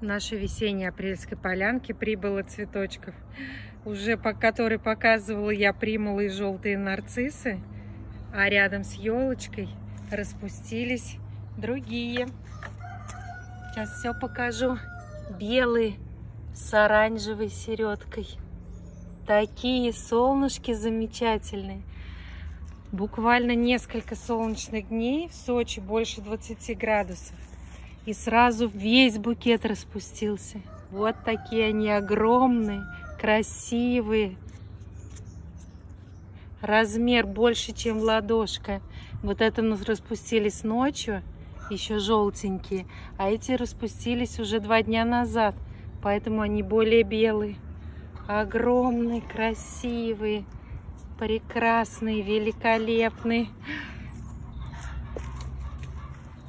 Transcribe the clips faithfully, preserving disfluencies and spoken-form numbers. нашей весенней апрельской полянке прибыло цветочков. Уже по которой показывала я примулы и желтые нарциссы, а рядом с елочкой распустились другие. Сейчас все покажу. Белые с оранжевой середкой. Такие солнышки замечательные. Буквально несколько солнечных дней, в Сочи больше двадцати градусов. И сразу весь букет распустился. Вот такие они огромные, красивые. Размер больше, чем ладошка. Вот это у нас распустились ночью, еще желтенькие. А эти распустились уже два дня назад, поэтому они более белые. Огромные, красивые, прекрасные, великолепные.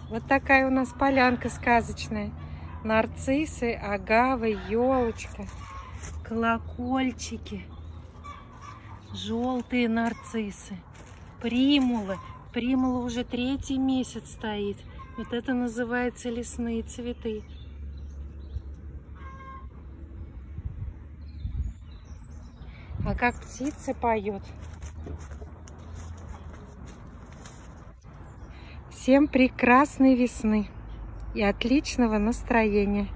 Вот такая у нас полянка сказочная. Нарциссы, агавы, елочка, колокольчики, желтые нарциссы, примулы. Примула уже третий месяц стоит. Вот это называется лесные цветы. А как птица поет. Всем прекрасной весны и отличного настроения.